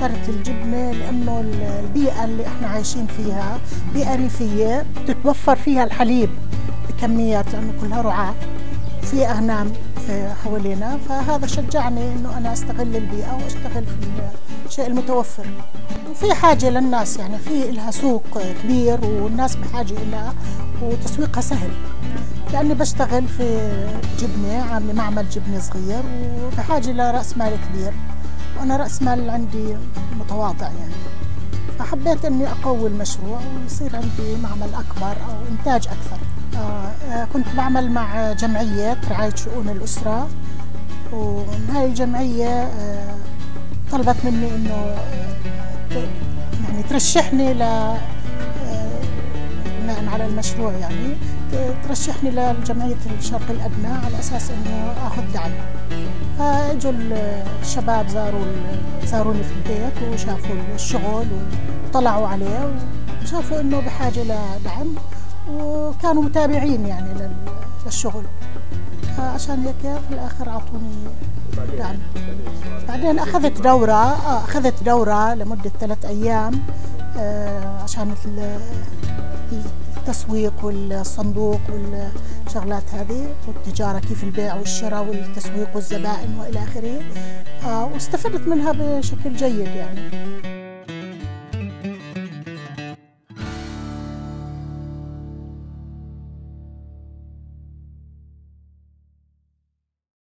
كترت الجبنه لانه البيئه اللي احنا عايشين فيها بيئه ريفيه بتتوفر فيها الحليب بكميات لانه كلها رعاه في اغنام حوالينا، فهذا شجعني انه انا استغل البيئه واشتغل في الشيء المتوفر. وفي حاجه للناس، يعني في لها سوق كبير والناس بحاجه لها وتسويقها سهل. لاني بشتغل في جبنه، عامله معمل جبنه صغير وبحاجه لراس مال كبير، وانا راس مال عندي متواضع يعني، فحبيت اني اقوي المشروع ويصير عندي معمل اكبر او انتاج اكثر. كنت بعمل مع جمعيه رعايه شؤون الاسره، وهاي الجمعيه طلبت مني انه يعني ترشحني ل بناء على المشروع، يعني ترشحني لجمعية الشرق الأدنى على أساس إنه آخذ دعم. فاجوا الشباب زاروني في البيت وشافوا الشغل وطلعوا عليه وشافوا إنه بحاجة لدعم، وكانوا متابعين يعني للشغل، عشان هيك في الآخر أعطوني دعم. بعدين أخذت دورة لمدة 3 أيام عشان التسويق والصندوق والشغلات هذه والتجارة، كيف البيع والشراء والتسويق والزبائن وإلى آخره، واستفدت منها بشكل جيد يعني.